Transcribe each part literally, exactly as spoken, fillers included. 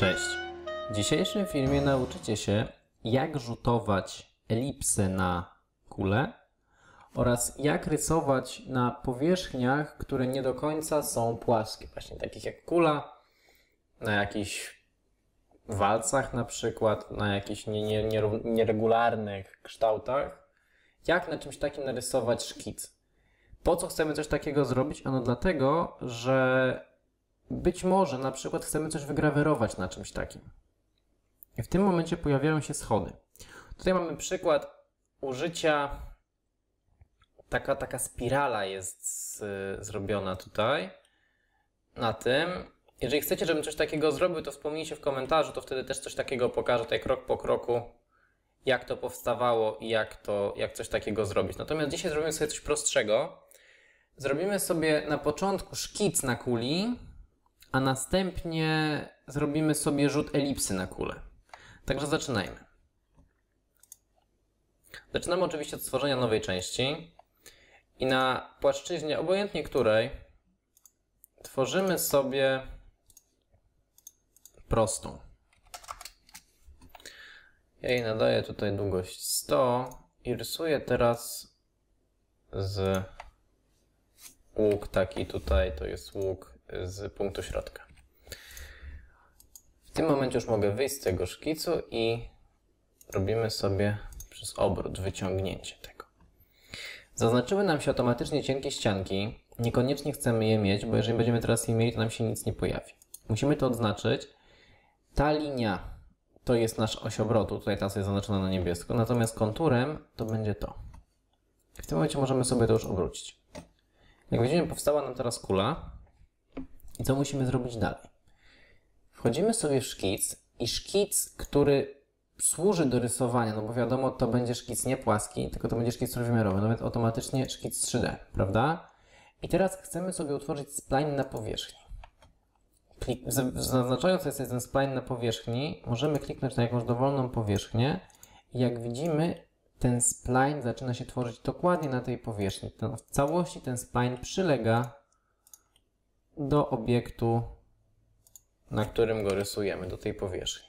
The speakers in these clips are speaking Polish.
Cześć! W dzisiejszym filmie nauczycie się, jak rzutować elipsy na kulę oraz jak rysować na powierzchniach, które nie do końca są płaskie, właśnie takich jak kula, na jakichś walcach na przykład, na jakichś nie, nie, nie, nieregularnych kształtach. Jak na czymś takim narysować szkic? Po co chcemy coś takiego zrobić? Ano dlatego, że być może na przykład chcemy coś wygrawerować na czymś takim. I w tym momencie pojawiają się schody. Tutaj mamy przykład użycia, taka, taka spirala jest z, y, zrobiona tutaj na tym. Jeżeli chcecie, żebym coś takiego zrobił, to wspomnijcie w komentarzu, to wtedy też coś takiego pokażę tutaj krok po kroku, jak to powstawało i jak, to, jak coś takiego zrobić. Natomiast dzisiaj zrobimy sobie coś prostszego. Zrobimy sobie na początku szkic na kuli, a następnie zrobimy sobie rzut elipsy na kulę. Także zaczynajmy. Zaczynamy oczywiście od stworzenia nowej części i na płaszczyźnie, obojętnie której, tworzymy sobie prostą. Ja jej nadaję tutaj długość sto i rysuję teraz z łuk taki tutaj, to jest łuk z punktu środka. W tym momencie już mogę wyjść z tego szkicu i robimy sobie przez obrót wyciągnięcie tego. Zaznaczyły nam się automatycznie cienkie ścianki. Niekoniecznie chcemy je mieć, bo jeżeli będziemy teraz je mieli, to nam się nic nie pojawi. Musimy to odznaczyć. Ta linia to jest nasz oś obrotu, tutaj ta jest zaznaczona na niebiesko, natomiast konturem to będzie to. W tym momencie możemy sobie to już obrócić. Jak widzimy, powstała nam teraz kula. I co musimy zrobić dalej? Wchodzimy sobie w szkic i szkic, który służy do rysowania, no bo wiadomo, to będzie szkic nie płaski, tylko to będzie szkic trójwymiarowy, nawet automatycznie szkic trzy D, prawda? I teraz chcemy sobie utworzyć spline na powierzchni. Zaznaczając sobie ten spline na powierzchni, możemy kliknąć na jakąś dowolną powierzchnię i jak widzimy, ten spline zaczyna się tworzyć dokładnie na tej powierzchni. W całości ten spline przylega do obiektu, na którym go rysujemy, do tej powierzchni.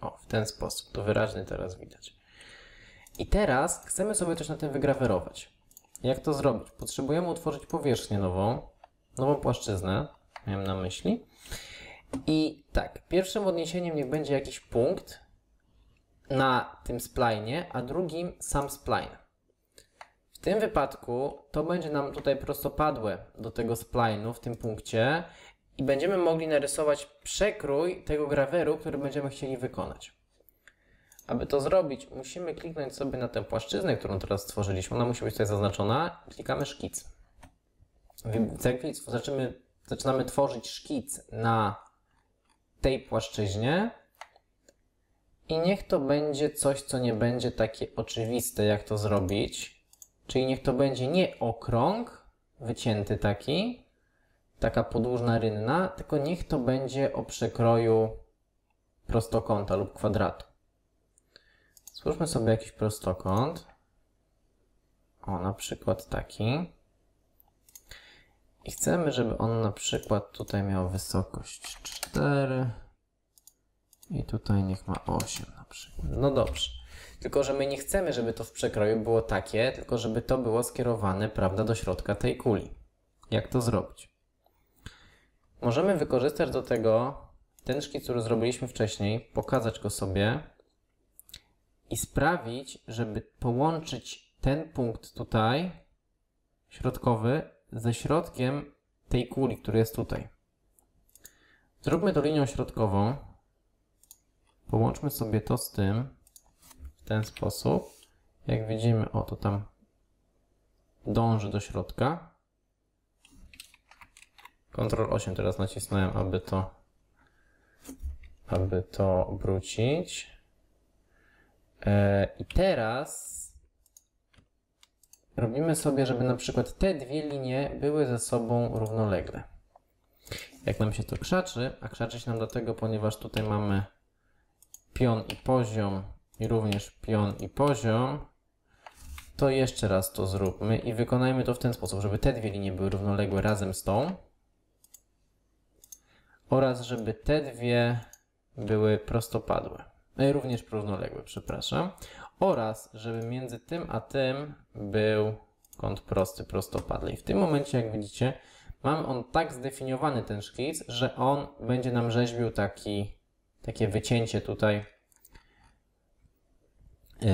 O, w ten sposób, to wyraźnie teraz widać. I teraz chcemy sobie coś na tym wygrawerować. Jak to zrobić? Potrzebujemy utworzyć powierzchnię nową, nową płaszczyznę, miałem na myśli. I tak, pierwszym odniesieniem niech będzie jakiś punkt na tym spline'ie, a drugim sam spline. W tym wypadku to będzie nam tutaj prostopadłe do tego spline'u w tym punkcie i będziemy mogli narysować przekrój tego graweru, który będziemy chcieli wykonać. Aby to zrobić, musimy kliknąć sobie na tę płaszczyznę, którą teraz stworzyliśmy. Ona musi być tutaj zaznaczona. Klikamy szkic. Zaczynamy, zaczynamy tworzyć szkic na tej płaszczyźnie. I niech to będzie coś, co nie będzie takie oczywiste, jak to zrobić. Czyli niech to będzie nie okrąg, wycięty taki, taka podłużna rynna, tylko niech to będzie o przekroju prostokąta lub kwadratu. Stwórzmy sobie jakiś prostokąt. O, na przykład taki. I chcemy, żeby on na przykład tutaj miał wysokość cztery i tutaj niech ma osiem na przykład. No dobrze. Tylko, że my nie chcemy, żeby to w przekroju było takie, tylko żeby to było skierowane, prawda, do środka tej kuli. Jak to zrobić? Możemy wykorzystać do tego ten szkic, który zrobiliśmy wcześniej, pokazać go sobie i sprawić, żeby połączyć ten punkt tutaj, środkowy, ze środkiem tej kuli, który jest tutaj. Zróbmy to linią środkową. Połączmy sobie to z tym. W ten sposób, jak widzimy, o, to tam dąży do środka. kontrol osiem teraz nacisnąłem, aby to, aby to obrócić. Yy, I teraz robimy sobie, żeby na przykład te dwie linie były ze sobą równolegle. Jak nam się to krzaczy, a krzaczy się nam dlatego, ponieważ tutaj mamy pion i poziom, i również pion i poziom, to jeszcze raz to zróbmy i wykonajmy to w ten sposób, żeby te dwie linie były równoległe razem z tą oraz żeby te dwie były prostopadłe, również równoległe, przepraszam, oraz żeby między tym a tym był kąt prosty, prostopadły. I w tym momencie, jak widzicie, mamy on tak zdefiniowany ten szkic, że on będzie nam rzeźbił taki, takie wycięcie tutaj yy,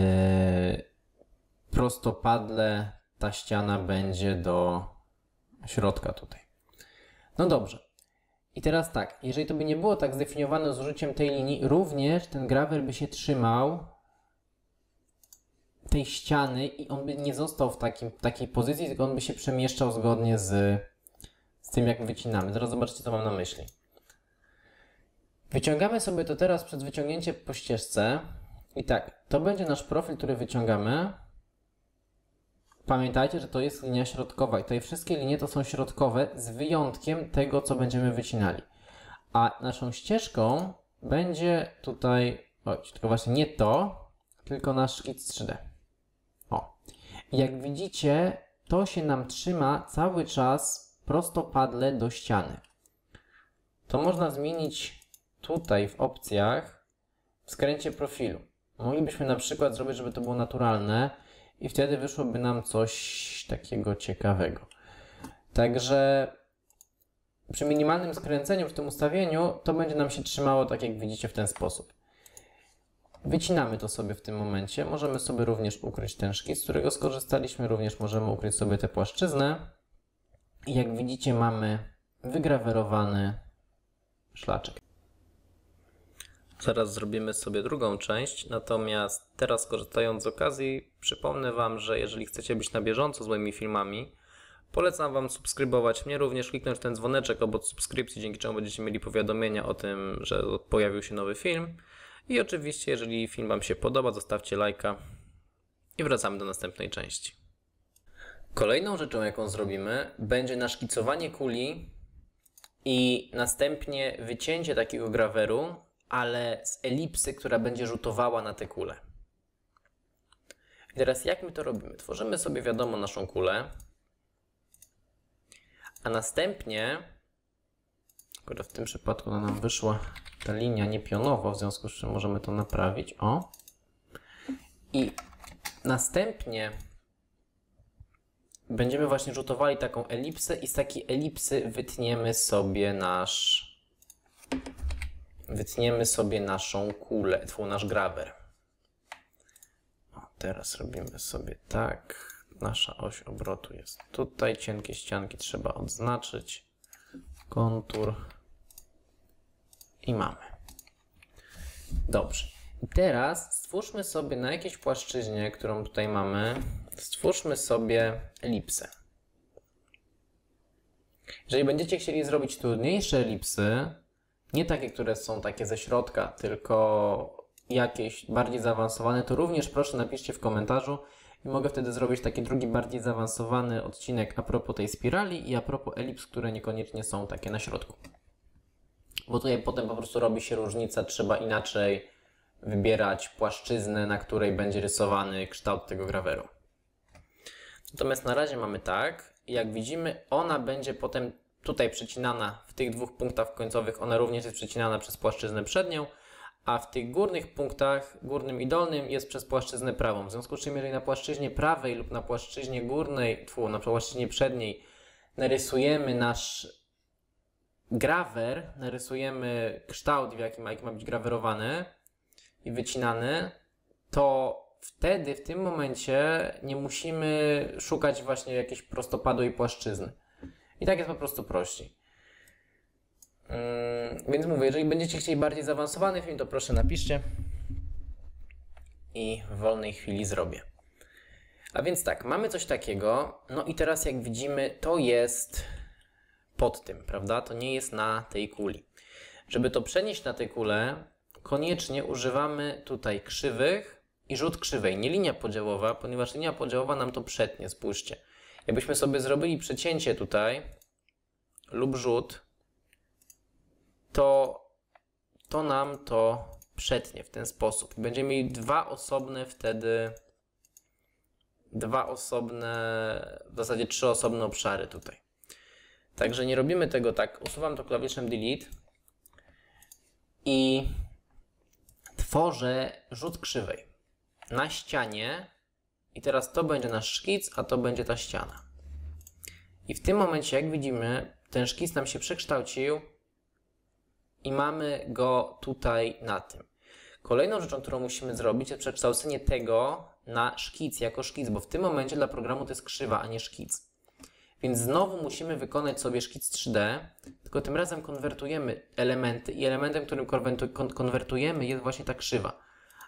prostopadle, ta ściana będzie do środka tutaj. No dobrze. I teraz tak, jeżeli to by nie było tak zdefiniowane z użyciem tej linii, również ten grawer by się trzymał tej ściany i on by nie został w takim, takiej pozycji, tylko on by się przemieszczał zgodnie z, z tym, jak wycinamy. Zaraz zobaczcie, co mam na myśli. Wyciągamy sobie to teraz przez wyciągnięcie po ścieżce. I tak, to będzie nasz profil, który wyciągamy. Pamiętajcie, że to jest linia środkowa i tutaj wszystkie linie to są środkowe z wyjątkiem tego, co będziemy wycinali. A naszą ścieżką będzie tutaj, oj, tylko właśnie nie to, tylko nasz szkic trzy D. O. I jak widzicie, to się nam trzyma cały czas prostopadle do ściany. To można zmienić tutaj w opcjach w skręcie profilu. Moglibyśmy na przykład zrobić, żeby to było naturalne, i wtedy wyszłoby nam coś takiego ciekawego. Także przy minimalnym skręceniu w tym ustawieniu to będzie nam się trzymało tak, jak widzicie, w ten sposób. Wycinamy to sobie w tym momencie. Możemy sobie również ukryć ten szkic, z którego skorzystaliśmy. Również możemy ukryć sobie tę płaszczyznę. I jak widzicie, mamy wygrawerowany szlaczek. Zaraz zrobimy sobie drugą część, natomiast teraz, korzystając z okazji, przypomnę Wam, że jeżeli chcecie być na bieżąco z moimi filmami, polecam Wam subskrybować mnie, również kliknąć ten dzwoneczek obok subskrypcji, dzięki czemu będziecie mieli powiadomienia o tym, że pojawił się nowy film. I oczywiście, jeżeli film Wam się podoba, zostawcie lajka i wracamy do następnej części. Kolejną rzeczą, jaką zrobimy, będzie naszkicowanie kuli i następnie wycięcie takiego graweru, ale z elipsy, która będzie rzutowała na tę kulę. I teraz jak my to robimy? Tworzymy sobie, wiadomo, naszą kulę, a następnie, tylko w tym przypadku ona nam wyszła ta linia niepionowa, w związku z czym możemy to naprawić, o. I następnie będziemy właśnie rzutowali taką elipsę i z takiej elipsy wytniemy sobie nasz Wytniemy sobie naszą kulę, nasz grawer. O, teraz robimy sobie tak. Nasza oś obrotu jest tutaj. Cienkie ścianki trzeba odznaczyć. Kontur. I mamy. Dobrze. I teraz stwórzmy sobie na jakiejś płaszczyźnie, którą tutaj mamy, stwórzmy sobie elipsę. Jeżeli będziecie chcieli zrobić trudniejsze elipsy, nie takie, które są takie ze środka, tylko jakieś bardziej zaawansowane, to również proszę napiszcie w komentarzu i mogę wtedy zrobić taki drugi, bardziej zaawansowany odcinek a propos tej spirali i a propos elips, które niekoniecznie są takie na środku. Bo tutaj potem po prostu robi się różnica, trzeba inaczej wybierać płaszczyznę, na której będzie rysowany kształt tego graweru. Natomiast na razie mamy tak, jak widzimy, ona będzie potem tutaj przecinana w tych dwóch punktach końcowych, ona również jest przecinana przez płaszczyznę przednią, a w tych górnych punktach, górnym i dolnym, jest przez płaszczyznę prawą. W związku z czym, jeżeli na płaszczyźnie prawej lub na płaszczyźnie górnej, tfu, na płaszczyźnie przedniej narysujemy nasz grawer, narysujemy kształt, w jakim, jaki ma być grawerowany i wycinany, to wtedy, w tym momencie nie musimy szukać właśnie jakiejś prostopadłej płaszczyzny. I tak jest po prostu prościej. Yy, więc mówię, jeżeli będziecie chcieli bardziej zaawansowany film, to proszę napiszcie i w wolnej chwili zrobię. A więc tak, mamy coś takiego. No i teraz, jak widzimy, to jest pod tym, prawda? To nie jest na tej kuli. Żeby to przenieść na tę kulę, koniecznie używamy tutaj krzywych i rzut krzywej, nie linia podziałowa, ponieważ linia podziałowa nam to przetnie, spójrzcie. Jakbyśmy sobie zrobili przecięcie tutaj lub rzut, to, to nam to przetnie w ten sposób. Będziemy mieli dwa osobne wtedy, dwa osobne, w zasadzie trzy osobne obszary tutaj. Także nie robimy tego tak. Usuwam to klawiszem delete i tworzę rzut krzywej na ścianie i teraz to będzie nasz szkic, a to będzie ta ściana. I w tym momencie, jak widzimy, ten szkic nam się przekształcił i mamy go tutaj na tym. Kolejną rzeczą, którą musimy zrobić, jest przekształcenie tego na szkic, jako szkic, bo w tym momencie dla programu to jest krzywa, a nie szkic. Więc znowu musimy wykonać sobie szkic trzy D, tylko tym razem konwertujemy elementy i elementem, którym konwertujemy, jest właśnie ta krzywa.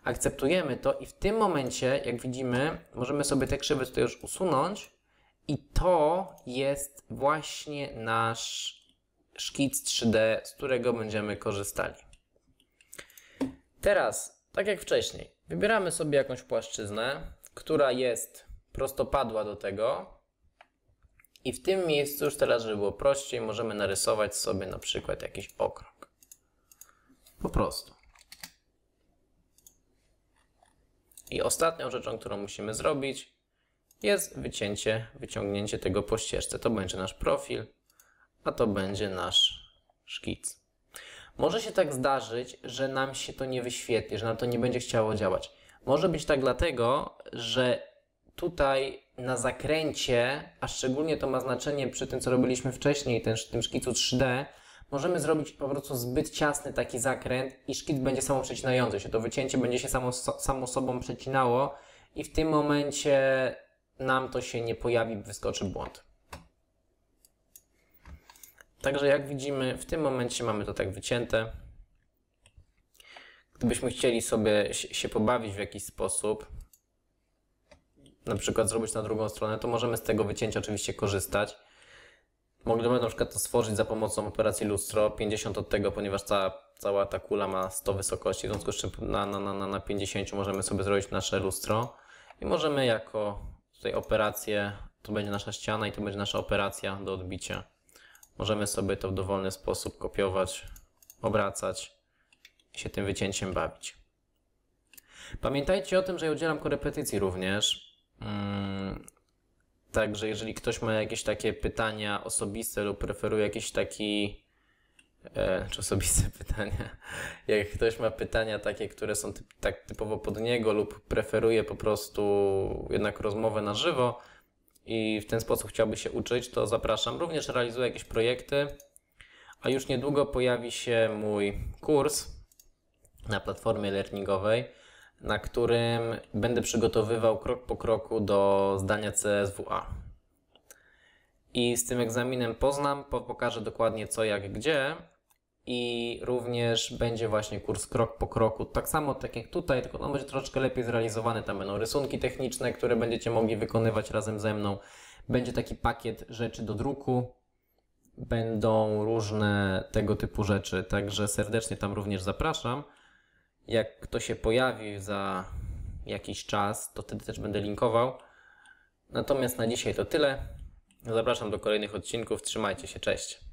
Akceptujemy to i w tym momencie, jak widzimy, możemy sobie te krzywy tutaj już usunąć i to jest właśnie nasz szkic trzy D, z którego będziemy korzystali. Teraz, tak jak wcześniej, wybieramy sobie jakąś płaszczyznę, która jest prostopadła do tego. I w tym miejscu, już teraz, żeby było prościej, możemy narysować sobie na przykład jakiś okrąg. Po prostu. I ostatnią rzeczą, którą musimy zrobić, jest wycięcie, wyciągnięcie tego po ścieżce. To będzie nasz profil, a to będzie nasz szkic. Może się tak zdarzyć, że nam się to nie wyświetli, że nam to nie będzie chciało działać. Może być tak dlatego, że tutaj na zakręcie, a szczególnie to ma znaczenie przy tym, co robiliśmy wcześniej, ten, tym szkicu trzy D, możemy zrobić po prostu zbyt ciasny taki zakręt i szkic będzie samo przecinający się. To wycięcie będzie się samo, samo sobą przecinało i w tym momencie nam to się nie pojawi, wyskoczy błąd. Także jak widzimy, w tym momencie mamy to tak wycięte. Gdybyśmy chcieli sobie się pobawić w jakiś sposób, na przykład zrobić na drugą stronę, to możemy z tego wycięcia oczywiście korzystać. Moglibyśmy na przykład to stworzyć za pomocą operacji lustro, pięćdziesiąt od tego, ponieważ cała, cała ta kula ma sto wysokości, w związku z czym na, na, na, na pięćdziesiąt możemy sobie zrobić nasze lustro i możemy jako tutaj operację, to będzie nasza ściana i to będzie nasza operacja do odbicia. Możemy sobie to w dowolny sposób kopiować, obracać i się tym wycięciem bawić. Pamiętajcie o tym, że ja udzielam korepetycji również. Hmm. Także jeżeli ktoś ma jakieś takie pytania osobiste lub preferuje jakiś taki e, czy osobiste pytania, jak ktoś ma pytania takie, które są typ, tak typowo pod niego lub preferuje po prostu jednak rozmowę na żywo i w ten sposób chciałby się uczyć, to zapraszam. Również realizuję jakieś projekty, a już niedługo pojawi się mój kurs na platformie learningowej, na którym będę przygotowywał krok po kroku do zdania C S W A. I z tym egzaminem poznam, pokażę dokładnie co, jak, gdzie i również będzie właśnie kurs krok po kroku. Tak samo tak jak tutaj, tylko on będzie troszkę lepiej zrealizowany. Tam będą rysunki techniczne, które będziecie mogli wykonywać razem ze mną. Będzie taki pakiet rzeczy do druku. Będą różne tego typu rzeczy, także serdecznie tam również zapraszam. Jak to się pojawi za jakiś czas, to wtedy też będę linkował. Natomiast na dzisiaj to tyle. Zapraszam do kolejnych odcinków. Trzymajcie się, cześć.